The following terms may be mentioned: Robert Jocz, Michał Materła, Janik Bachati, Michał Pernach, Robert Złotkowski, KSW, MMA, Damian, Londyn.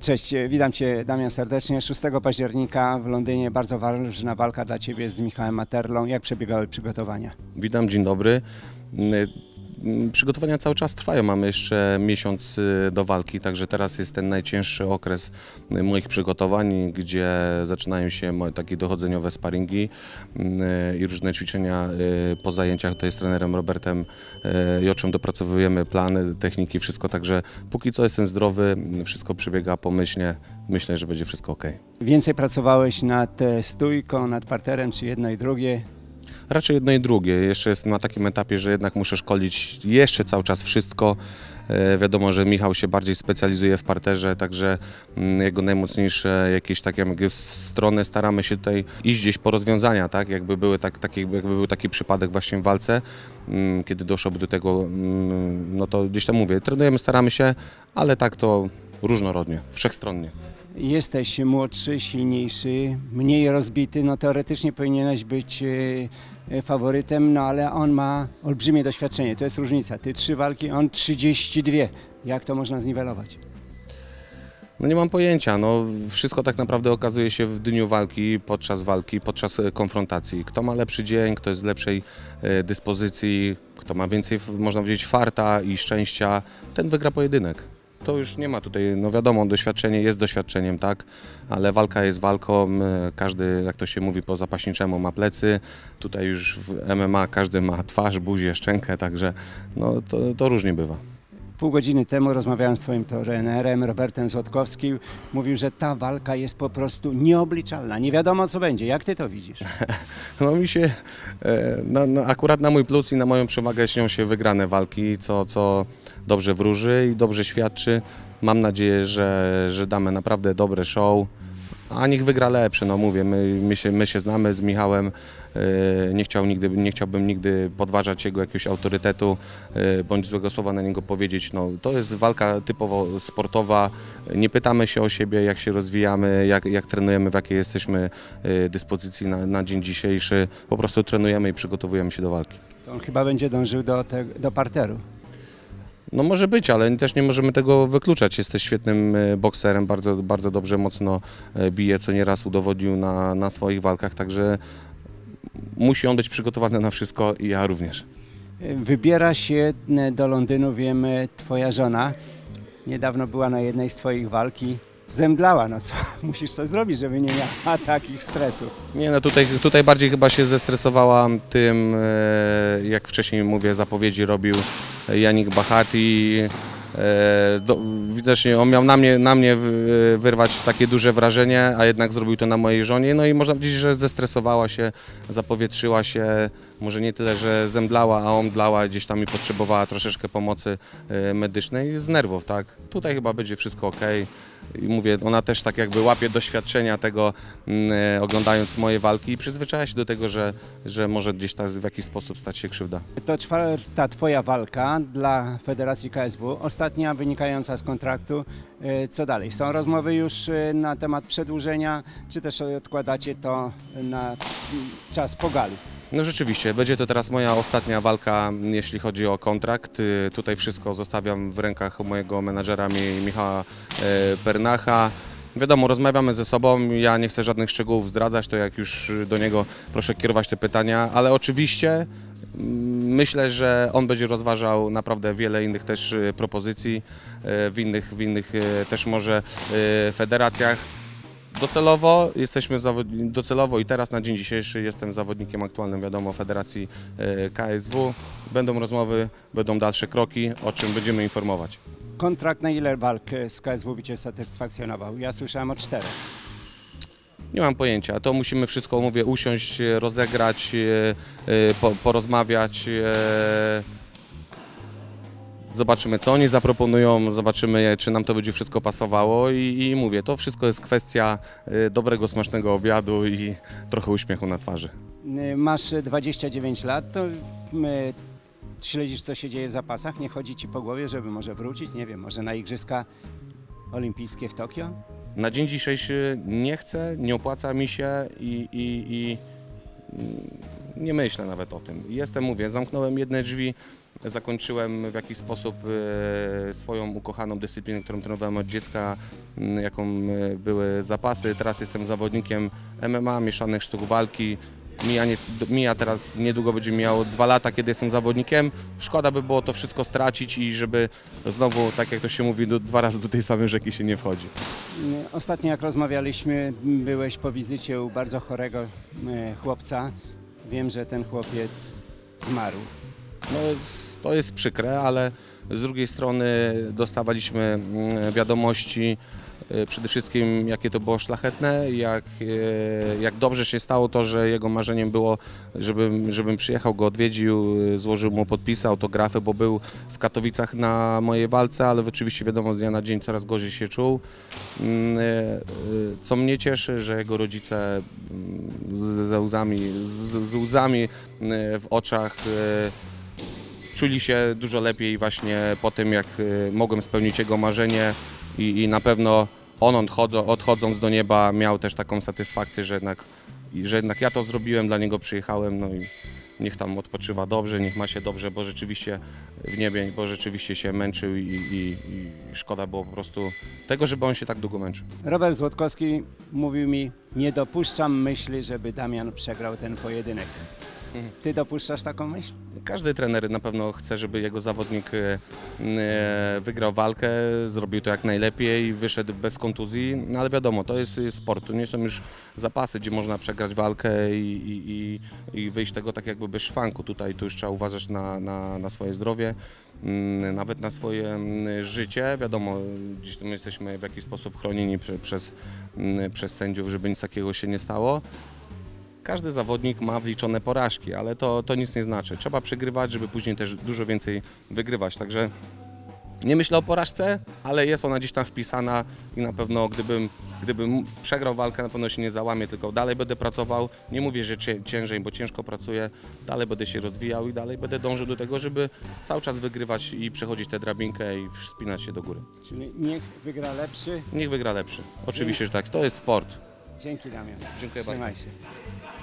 Cześć, witam Cię Damian serdecznie. 6 października w Londynie bardzo ważna walka dla Ciebie z Michałem Materlą. Jak przebiegały przygotowania? Witam, dzień dobry. Przygotowania cały czas trwają, mamy jeszcze miesiąc do walki, także teraz jest ten najcięższy okres moich przygotowań, gdzie zaczynają się moje takie dochodzeniowe sparingi i różne ćwiczenia po zajęciach. To jest trenerem Robertem Joczem, dopracowujemy plany, techniki, wszystko, także póki co jestem zdrowy, wszystko przebiega pomyślnie, myślę, że będzie wszystko ok. Więcej pracowałeś nad stójką, nad parterem, czy jedno i drugie? Raczej jedno i drugie. Jeszcze jestem na takim etapie, że jednak muszę szkolić jeszcze cały czas wszystko. Wiadomo, że Michał się bardziej specjalizuje w parterze, także jego najmocniejsze jakieś takie strony staramy się tutaj iść gdzieś po rozwiązania, tak? Jakby był taki przypadek właśnie w walce, kiedy doszłoby do tego, no to gdzieś tam mówię, trenujemy, staramy się, ale tak to różnorodnie, wszechstronnie. Jesteś młodszy, silniejszy, mniej rozbity, no teoretycznie powinieneś być faworytem, no ale on ma olbrzymie doświadczenie, to jest różnica. Ty 3 walki, on 32. Jak to można zniwelować? No nie mam pojęcia, no wszystko tak naprawdę okazuje się w dniu walki, podczas konfrontacji. Kto ma lepszy dzień, kto jest w lepszej dyspozycji, kto ma więcej, można powiedzieć, farta i szczęścia, ten wygra pojedynek. To już nie ma tutaj, no wiadomo, doświadczenie jest doświadczeniem, tak, ale walka jest walką, każdy, jak to się mówi po zapaśniczemu, ma plecy, tutaj już w MMA każdy ma twarz, buzię, szczękę, także no, to różnie bywa. Pół godziny temu rozmawiałem z twoim trenerem Robertem Złotkowskim, mówił, że ta walka jest po prostu nieobliczalna, nie wiadomo co będzie. Jak ty to widzisz? No mi się, akurat na mój plus i na moją przewagę śnią się wygrane walki, co dobrze wróży i dobrze świadczy. Mam nadzieję, że damy naprawdę dobre show, a niech wygra lepszy, no mówię, my się znamy z Michałem, nie chciałbym nigdy podważać jego jakiegoś autorytetu, bądź złego słowa na niego powiedzieć. No, to jest walka typowo sportowa, nie pytamy się o siebie, jak się rozwijamy, jak trenujemy, w jakiej jesteśmy dyspozycji na dzień dzisiejszy, po prostu trenujemy i przygotowujemy się do walki. To on chyba będzie dążył do parteru. No może być, ale też nie możemy tego wykluczać. Jesteś świetnym bokserem, bardzo, bardzo dobrze, mocno bije, co nieraz udowodnił na swoich walkach, także musi on być przygotowany na wszystko i ja również. Wybiera się do Londynu, wiem, twoja żona. Niedawno była na jednej z twoich walki. Zemdlała, no co? Musisz coś zrobić, żeby nie miała takich stresów. Nie, no tutaj bardziej chyba się zestresowała tym, jak wcześniej mówię, zapowiedzi robił Janik Bachati. Widocznie on miał na mnie wyrwać takie duże wrażenie, a jednak zrobił to na mojej żonie. No i można powiedzieć, że zestresowała się, zapowietrzyła się, może nie tyle, że zemdlała, a omdlała gdzieś tam i potrzebowała troszeczkę pomocy medycznej z nerwów, tak? Tutaj chyba będzie wszystko ok. I mówię, ona też tak jakby łapie doświadczenia tego, oglądając moje walki i przyzwyczaja się do tego, że może gdzieś tam w jakiś sposób stać się krzywda. To 4. twoja walka dla Federacji KSW, ostatnia wynikająca z kontraktu. Co dalej? Są rozmowy już na temat przedłużenia, czy też odkładacie to na czas po gali? No rzeczywiście, będzie to teraz moja ostatnia walka, jeśli chodzi o kontrakt. Tutaj wszystko zostawiam w rękach mojego menadżera Michała Pernacha. Wiadomo, rozmawiamy ze sobą, ja nie chcę żadnych szczegółów zdradzać, to jak już do niego proszę kierować te pytania, ale oczywiście myślę, że on będzie rozważał naprawdę wiele innych też propozycji, w innych też może federacjach. Docelowo jesteśmy i teraz na dzień dzisiejszy jestem zawodnikiem aktualnym, wiadomo, Federacji KSW. Będą rozmowy, będą dalsze kroki, o czym będziemy informować. Kontrakt na ile walk z KSW by Cię satysfakcjonował? Ja słyszałem o 4. Nie mam pojęcia, to musimy wszystko, mówię, usiąść, rozegrać, porozmawiać. Zobaczymy, co oni zaproponują, zobaczymy, czy nam to będzie wszystko pasowało i mówię, to wszystko jest kwestia dobrego, smacznego obiadu i trochę uśmiechu na twarzy. Masz 29 lat, to śledzisz, co się dzieje w zapasach, nie chodzi ci po głowie, żeby może wrócić, nie wiem, może na Igrzyska Olimpijskie w Tokio? Na dzień dzisiejszy nie chcę, nie opłaca mi się i nie myślę nawet o tym. Mówię, zamknąłem jedne drzwi, Zakończyłem w jakiś sposób swoją ukochaną dyscyplinę, którą trenowałem od dziecka, jaką były zapasy. Teraz jestem zawodnikiem MMA, mieszanych sztuk walki. Mija teraz, niedługo będzie miało 2 lata, kiedy jestem zawodnikiem. Szkoda by było to wszystko stracić i żeby znowu, tak jak to się mówi, 2 razy do tej samej rzeki się nie wchodzi. Ostatnio jak rozmawialiśmy, byłeś po wizycie u bardzo chorego chłopca. Wiem, że ten chłopiec zmarł. No, to jest przykre, ale z drugiej strony dostawaliśmy wiadomości przede wszystkim, jakie to było szlachetne, jak dobrze się stało to, że jego marzeniem było, żebym przyjechał, go odwiedził, złożył mu podpisy, autografy, bo był w Katowicach na mojej walce, ale oczywiście wiadomo, z dnia na dzień coraz gorzej się czuł. Co mnie cieszy, że jego rodzice z łzami w oczach czuli się dużo lepiej właśnie po tym, jak mogłem spełnić jego marzenie. I na pewno on odchodząc do nieba miał też taką satysfakcję, że jednak ja to zrobiłem, dla niego przyjechałem, no i niech tam odpoczywa dobrze, niech ma się dobrze, bo rzeczywiście w niebie, bo rzeczywiście się męczył i szkoda było po prostu tego, żeby on się tak długo męczył. Robert Złotkowski mówił mi, nie dopuszczam myśli, żeby Damian przegrał ten pojedynek. Ty dopuszczasz taką myśl? Każdy trener na pewno chce, żeby jego zawodnik wygrał walkę, zrobił to jak najlepiej, wyszedł bez kontuzji, no ale wiadomo, to jest sport, to nie są już zapasy, gdzie można przegrać walkę i wyjść tego tak jakby bez szwanku. Tutaj tu już trzeba uważać na swoje zdrowie, nawet na swoje życie. Wiadomo, gdzieś tam jesteśmy w jakiś sposób chronieni przez sędziów, żeby nic takiego się nie stało. Każdy zawodnik ma wliczone porażki, ale to nic nie znaczy. Trzeba przegrywać, żeby później też dużo więcej wygrywać. Także nie myślę o porażce, ale jest ona gdzieś tam wpisana i na pewno gdybym przegrał walkę, na pewno się nie załamię, tylko dalej będę pracował. Nie mówię, że ciężej, bo ciężko pracuję. Dalej będę się rozwijał i dalej będę dążył do tego, żeby cały czas wygrywać i przechodzić tę drabinkę i wspinać się do góry. Czyli niech wygra lepszy? Niech wygra lepszy. Oczywiście, że tak. To jest sport. Dzięki, Damian. Dziękuję bardzo. Trzymaj się.